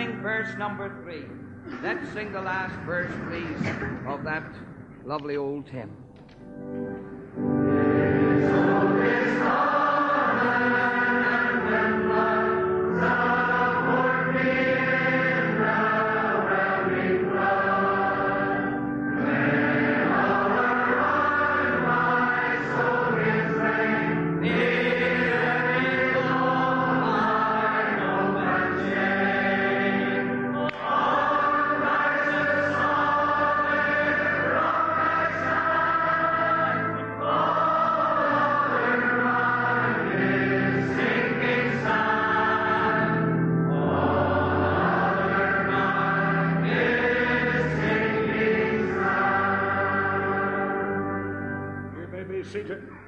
sing verse number 3. Let's sing the last verse, please, of that lovely old hymn. Seated.